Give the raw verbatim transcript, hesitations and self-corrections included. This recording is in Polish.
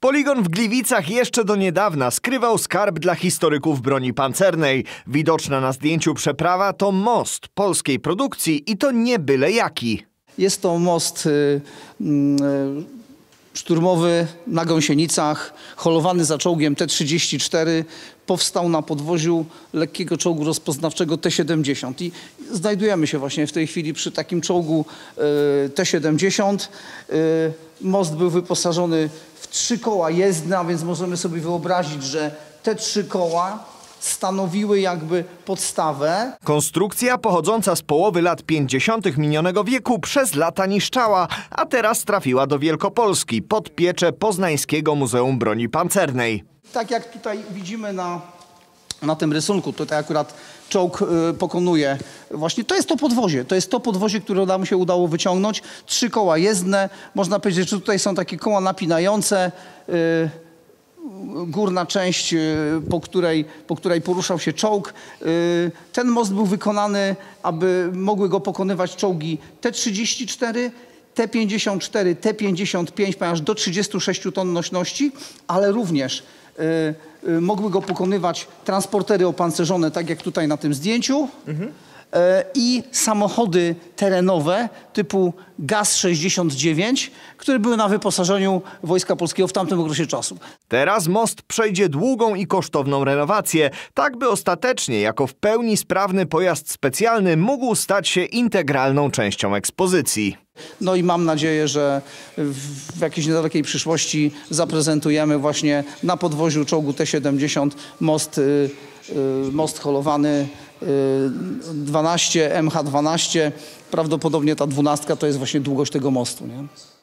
Poligon w Gliwicach jeszcze do niedawna skrywał skarb dla historyków broni pancernej. Widoczna na zdjęciu przeprawa to most polskiej produkcji i to nie byle jaki. Jest to most y, y, szturmowy na Gąsienicach, holowany za czołgiem T trzydzieści cztery, powstał na podwoziu lekkiego czołgu rozpoznawczego T siedemdziesiąt. I znajdujemy się właśnie w tej chwili przy takim czołgu y, T siedemdziesiąt. Y, most był wyposażony w trzy koła jezdne, a więc możemy sobie wyobrazić, że te trzy koła stanowiły jakby podstawę. Konstrukcja pochodząca z połowy lat pięćdziesiątych minionego wieku przez lata niszczała, a teraz trafiła do Wielkopolski pod pieczę Poznańskiego Muzeum Broni Pancernej. Tak jak tutaj widzimy na, na tym rysunku, tutaj akurat czołg y, pokonuje właśnie, to jest to podwozie, to jest to podwozie, które nam się udało wyciągnąć. Trzy koła jezdne, można powiedzieć, że tutaj są takie koła napinające, y, górna część, po której, po której poruszał się czołg. Ten most był wykonany, aby mogły go pokonywać czołgi T trzydzieści cztery, T pięćdziesiąt cztery, T pięćdziesiąt pięć, ponieważ do trzydziestu sześciu ton nośności, ale również mogły go pokonywać transportery opancerzone, tak jak tutaj na tym zdjęciu, mhm. i samochody terenowe typu Gaz sześćdziesiąt dziewięć, które były na wyposażeniu Wojska Polskiego w tamtym okresie czasu. Teraz most przejdzie długą i kosztowną renowację, tak by ostatecznie jako w pełni sprawny pojazd specjalny mógł stać się integralną częścią ekspozycji. No i mam nadzieję, że w jakiejś niedalekiej przyszłości zaprezentujemy właśnie na podwoziu czołgu T siedemdziesiąt most, most holowany dwanaście, M H dwanaście. Prawdopodobnie ta dwunastka to jest właśnie długość tego mostu, nie?